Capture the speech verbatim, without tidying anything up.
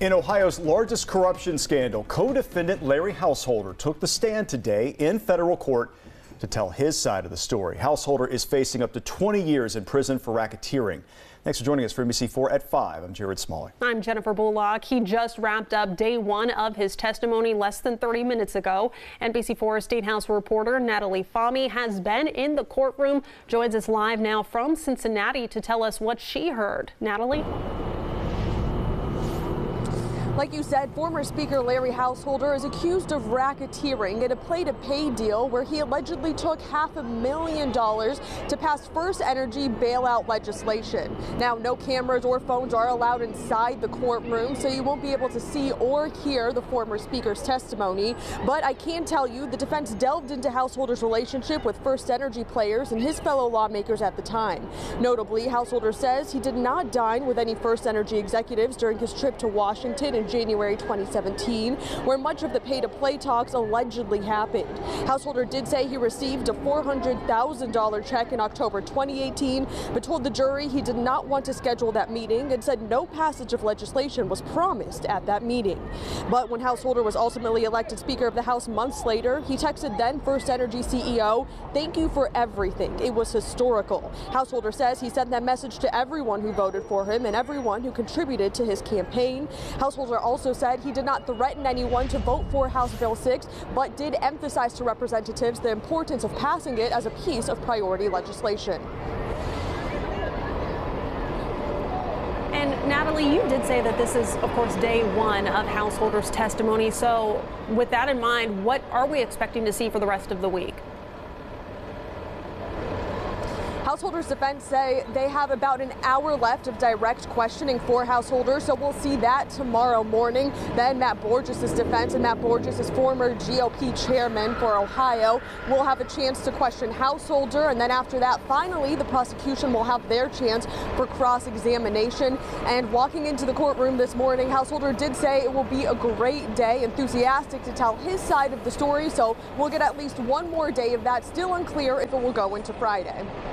In Ohio's largest corruption scandal, co-defendant Larry Householder took the stand today in federal court to tell his side of the story. Householder is facing up to twenty years in prison for racketeering. Thanks for joining us for N B C four at five. I'm Jared Smalley. I'm Jennifer Bullock. He just wrapped up day one of his testimony less than thirty minutes ago. N B C four State House reporter Natalie Fahmy has been in the courtroom, joins us live now from Cincinnati to tell us what she heard. Natalie? Like you said, former Speaker Larry Householder is accused of racketeering in a play-to-pay deal where he allegedly took half a million dollars to pass First Energy bailout legislation. Now, no cameras or phones are allowed inside the courtroom, so you won't be able to see or hear the former Speaker's testimony. But I can tell you the defense delved into Householder's relationship with First Energy players and his fellow lawmakers at the time. Notably, Householder says he did not dine with any First Energy executives during his trip to Washington in January twenty seventeen, where much of the pay-to-play talks allegedly happened. Householder did say he received a four hundred thousand dollar check in October twenty eighteen, but told the jury he did not want to schedule that meeting and said no passage of legislation was promised at that meeting. But when Householder was ultimately elected Speaker of the House months later, he texted then First Energy C E O, "Thank you for everything. It was historical." Householder says he sent that message to everyone who voted for him and everyone who contributed to his campaign. Householder also said he did not threaten anyone to vote for House Bill six, but did emphasize to representatives the importance of passing it as a piece of priority legislation. And Natalie, you did say that this is, of course, day one of Householder's testimony. So with that in mind, what are we expecting to see for the rest of the week? Householder's defense say they have about an hour left of direct questioning for Householder, so we'll see that tomorrow morning. Then Matt Borges' defense, and Matt Borges is former G O P chairman for Ohio, will have a chance to question Householder, and then after that, finally, the prosecution will have their chance for cross-examination. And walking into the courtroom this morning, Householder did say it will be a great day, enthusiastic to tell his side of the story, so we'll get at least one more day of that, still unclear if it will go into Friday.